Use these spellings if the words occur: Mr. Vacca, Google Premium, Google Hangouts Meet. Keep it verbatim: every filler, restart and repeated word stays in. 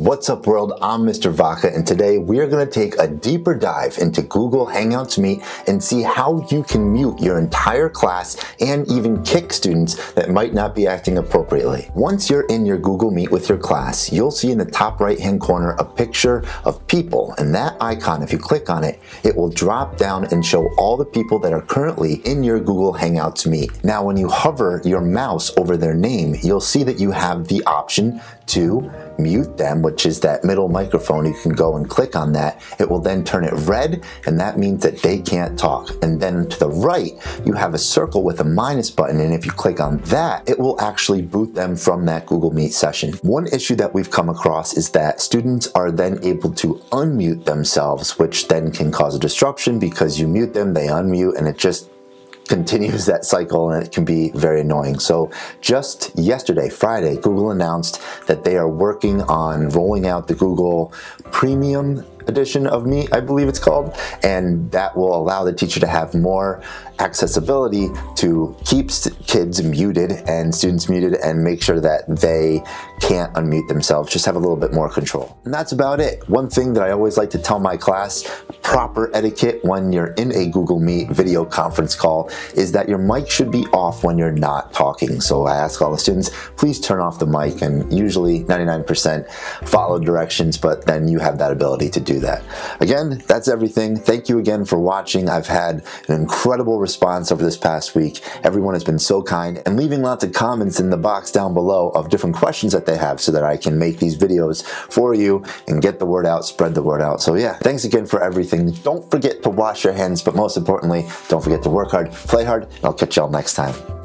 What's up world, I'm Mister Vacca, and today we are going to take a deeper dive into Google Hangouts Meet and see how you can mute your entire class and even kick students that might not be acting appropriately. Once you're in your Google Meet with your class, you'll see in the top right hand corner a picture of people, and that icon, if you click on it, it will drop down and show all the people that are currently in your Google Hangouts Meet. Now when you hover your mouse over their name, you'll see that you have the option to mute them, which is that middle microphone. You can go and click on that. It will then turn it red, and that means that they can't talk. And then to the right, you have a circle with a minus button, and if you click on that, it will actually boot them from that Google Meet session. One issue that we've come across is that students are then able to unmute themselves, which then can cause a disruption because you mute them, they unmute, and it just continues that cycle, and it can be very annoying. So just yesterday, Friday, Google announced that they are working on rolling out the Google Premium edition of Meet, I believe it's called, and that will allow the teacher to have more accessibility to keep kids muted and students muted and make sure that they can't unmute themselves, just have a little bit more control. And that's about it. One thing that I always like to tell my class, proper etiquette when you're in a Google Meet video conference call, is that your mic should be off when you're not talking. So I ask all the students, please turn off the mic, and usually ninety-nine percent follow directions, but then you have that ability to do that. Again, that's everything. Thank you again for watching. I've had an incredible response over this past week. Everyone has been so kind and leaving lots of comments in the box down below of different questions that they have so that I can make these videos for you and get the word out, spread the word out. So yeah, thanks again for everything. Don't forget to wash your hands, but most importantly, don't forget to work hard, play hard, and I'll catch y'all next time.